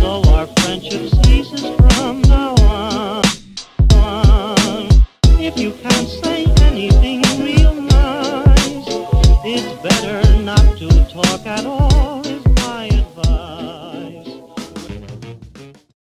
Though our friendship ceases from